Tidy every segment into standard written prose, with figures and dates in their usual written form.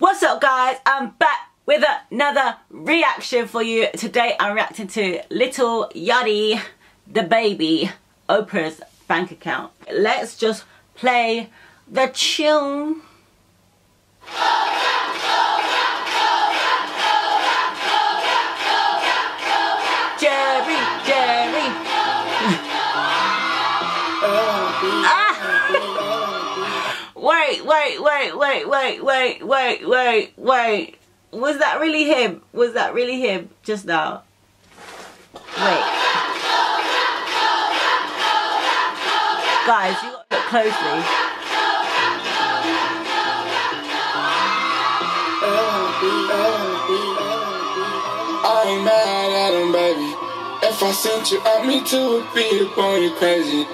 What's up guys, I'm back with another reaction for you. Today I'm reacting to Lil Yachty, DaBaby, Oprah's Bank Account. Let's just play the tune. Jerry. Wait. Was that really him? Was that really him just now? Wait. Guys, you gotta look closely. I ain't mad at him, baby. If I sent you out, me too, it'd be upon you crazy.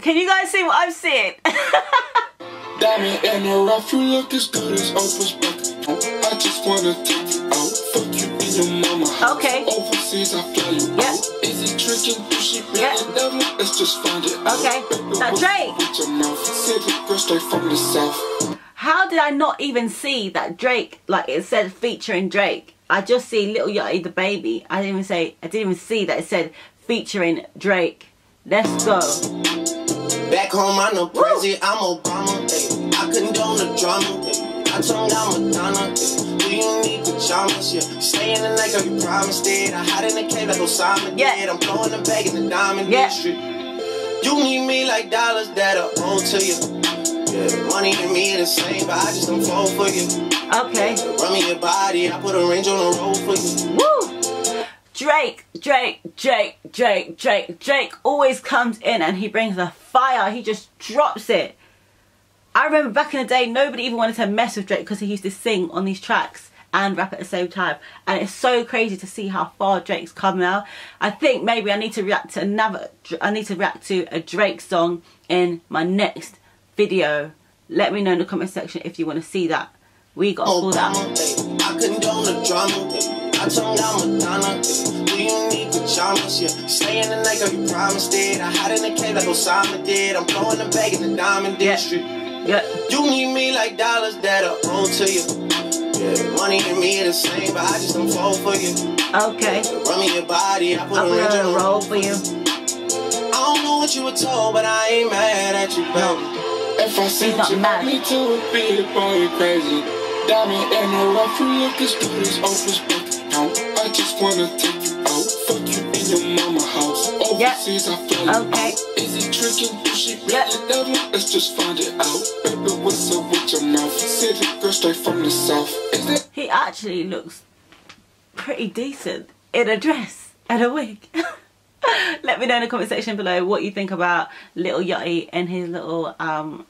Can you guys see what I'm seeing? Diamond in the rough, you look as good as Oprah's Bank Account. I just wanna take you out, fuck you in your mama house. Okay. Overseas, I fly you out. Is it tricking? Do she really love me? Let's just find it out. Okay. Now Drake. Straight from the south. How did I not even see that Drake? Like it said, featuring Drake. I just see Lil Yachty, DaBaby. I didn't even see that it said featuring Drake. Let's go. Back home, I'm no crazy, I'm Obama, ayy. I condone the drama, ayy. I toned out Madonna, ayy. Do you need pajamas, yeah? Stay in the night, girl, you promised it. I hide in the cave like Osama did. I'm blowing the bag in the diamond industry. You need me like dollars that are owed to you. Yeah, money and me are the same, but I just don't fall for you. Okay. Run me your body, I put a range on the road for you. Woo! Drake always comes in and he brings the fire. He just drops it. I remember back in the day, nobody even wanted to mess with Drake because he used to sing on these tracks and rap at the same time. And it's so crazy to see how far Drake's come now. I think maybe I need to react to a Drake song in my next video. Let me know in the comment section if you want to see that. We gotta pull that. I condone the drama. I toned out Madonna, do you need pajamas, yeah? Stay in the night, girl, you promised it. I hide in the cave like Osama did. I'm blowing the bag in the diamond district. You need me like dollars that are owed to you. Yeah, money and me are the same, but I just don't fall for you. Okay. Run me your body, I put a range on the road for you. I don't know what you were told, but I ain't mad at you, baby. If I see you, me too, it'd be upon you crazy. Diamond in the rough, you look as good as Oprah's Bank Account. I just wanna take you out, fuck you in your mama house. Overseas, I fly you out. Is it tricking? Do she really love me? Let's just find it out. Baby, what's up with your mouth? City girl straight from the south. He actually looks pretty decent in a dress and a wig. Let me know in the comment section below what you think about Lil Yachty and his little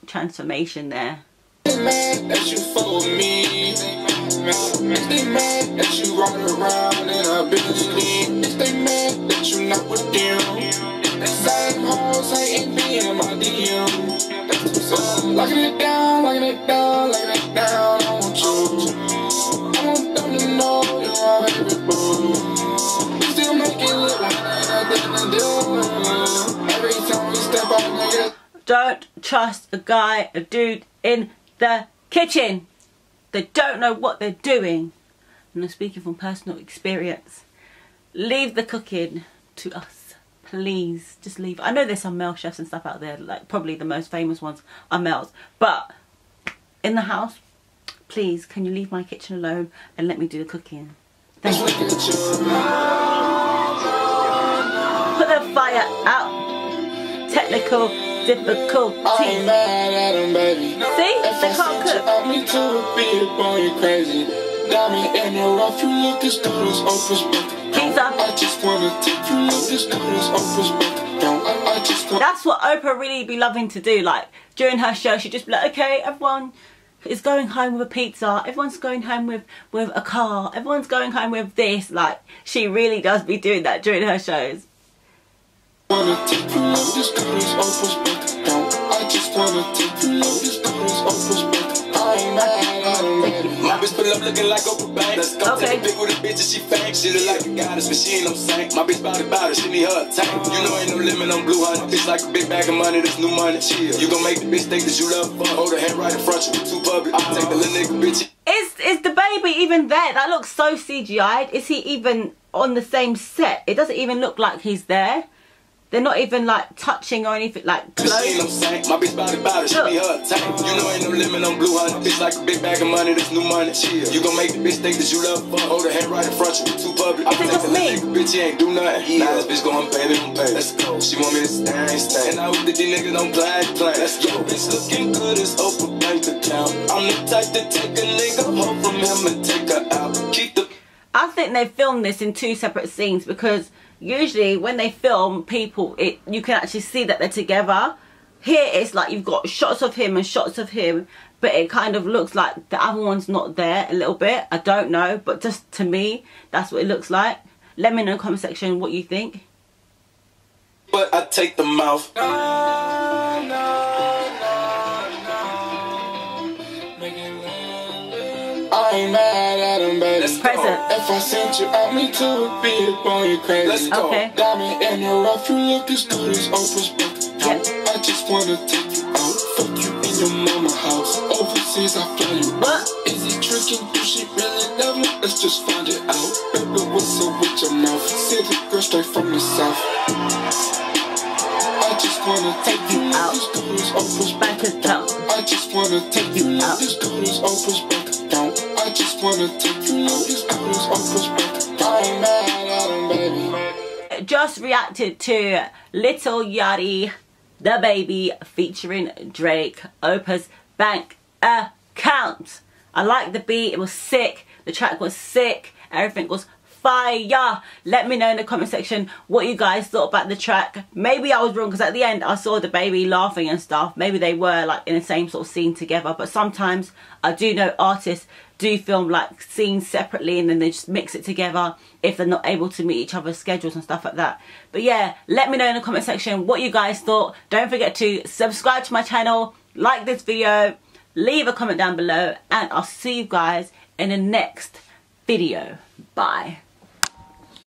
transformation there. They mad that you follow me. They mad that you ride around in a Bentley. They mad that you not with them. They same hoes hating me in my DM. Locking it down, locking it down, locking it down. I want them to know you're my baby boo. You still make it look like nothing to do. Every time we step up, nigga. Don't trust a guy, a dude in the kitchen. They don't know what they're doing, and I'm speaking from personal experience. Leave the cooking to us, please. Just leave. I know there's some male chefs and stuff out there, like probably the most famous ones are males, but in the house, please, can you leave my kitchen alone and let me do the cooking? Thank you. Put the fire out. Technical difficulty. I'm mad at him, baby. See? They can't cook. I mean, to be upon you crazy. Diamond in the rough, you look as good as Oprah's Bank Account. I just wanna take you, look as good as Oprah's Bank Account. I just wanna. That's what Oprah really be loving to do. Like during her show, she'd just be like, okay, everyone is going home with a pizza. Everyone's going home with a car. Everyone's going home with this. Like she really does be doing that during her shows. Okay. picture, she fake. She look like a goddess, but she ain't no saint. My bitch body, she need her tank. You know ain't no limit on blue honey. Bitch like a big bag of money, this new money. Chill. You gon' make the bitch think that you love her. Hold her hand right in front of you, too public. I'll take the little nigga bitch. Is DaBaby even there? That looks so CGI'd. Is he even on the same set? It doesn't even look like he's there. They're not even like touching or anything like close. She ain't no saint. My bitch body, she be her tank. You know ain't no limit on blue honey. Bitch like a big bag of money, this new money. Chill. You gon' make the bitch think that you love her. Hold her hand right in front of you, too public. Is it just me? Bitch, you ain't do nothing. Yeah. Now this bitch going baby, I'm baby. Let's go. She want me to stay. And I hope that these niggas don't play. Let's go. Bitch looking good as Oprah's Bank Account. I'm the type to take a nigga home from him and take her out. Keep the... I think they filmed this in two separate scenes because usually when they film people, you can actually see that they're together. Here it's like you've got shots of him and shots of him, but it kind of looks like the other one's not there a little bit. I don't know, but just to me, that's what it looks like. Let me know in the comment section what you think. But I take the mouth. No, no, no, no. Make it real. I ain't mad at him, baby. If I sent you out, me too would be a boy crazy. Let's go. Okay. Diamond in the rough, you look as good as Oprah's Bank Account. I just wanna take you out, fuck you in your mama house. Overseas, I fly you out. Is he tricking? Do she really love me? Let's just find it out. Baby, what's up with your mouth? See the girl straight from the south. I just wanna take you out, as good as Oprah's Bank Account. I just wanna take you out, as good as Oprah's Bank Account. I just wanna take you out, as good as Oprah's Bank Account. I ain't mad at him, baby. Just reacted to Lil Yachty, DaBaby featuring Drake, Oprah's Bank Account. I like the beat, it was sick, the track was sick, everything was fire. Let me know in the comment section what you guys thought about the track. Maybe I was wrong because at the end I saw DaBaby laughing and stuff. Maybe they were like in the same sort of scene together, but sometimes I do know artists do film like scenes separately and then they just mix it together if they're not able to meet each other's schedules and stuff like that. But yeah, let me know in the comment section what you guys thought. Don't forget to subscribe to my channel, like this video, leave a comment down below, and I'll see you guys in the next video. Bye.